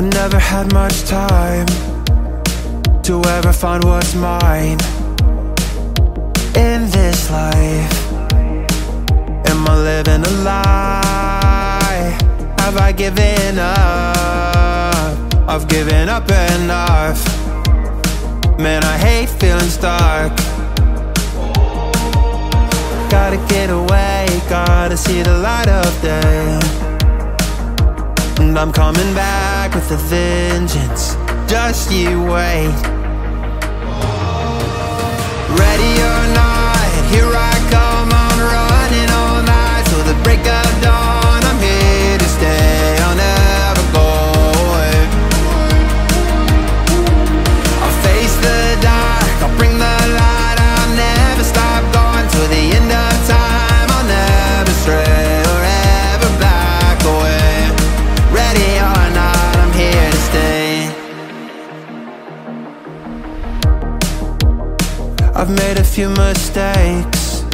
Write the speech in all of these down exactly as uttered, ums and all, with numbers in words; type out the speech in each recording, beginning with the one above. I never had much time to ever find what's mine in this life. Am I living a lie? Have I given up? I've given up enough. Man, I hate feeling stuck. Gotta get away, gotta see the light of day. And I'm coming back with a vengeance, just you wait. Ready or not, here I come, I'm running all night till the break of dawn. I'm here to stay, I'll never go away. I'll face the dark, I'll bring the light, I'll never stop going till the end of time. I'll never stray or ever back away. Ready or not, I'm here to stay. I've made a few mistakes,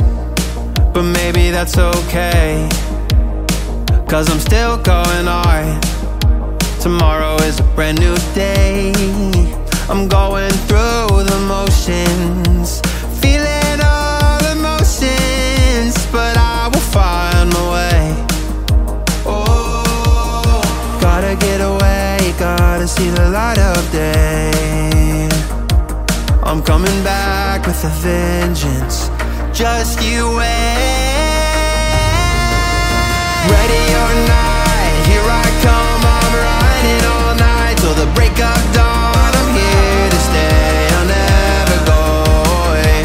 but maybe that's okay, 'cause I'm still going on. Tomorrow is a brand new day. I'm going through the motions, feeling all emotions, but I will find my way. Gotta get away, gotta see the light of day. I'm coming back with a vengeance, just you wait. Ready or not, here I come, I'm riding all night till the break of dawn. I'm here to stay, I'll never go away.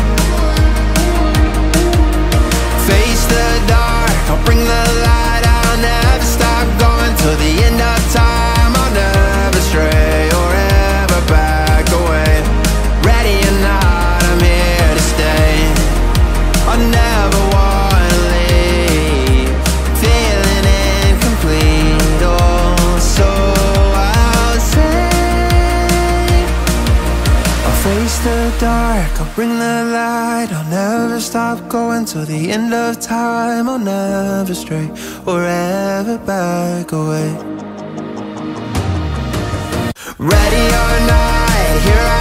Face the dark, I'll bring the light, I'll never stop going till the end of time. I'll never stray or ever back away. Ready or not, I'm here to stay. I never wanna leave, feeling incomplete. Oh, so I'll say, I'll face the dark, I'll bring the light, I'll never stop going till the end of time. I'll never stray or ever back away. Ready or not, here I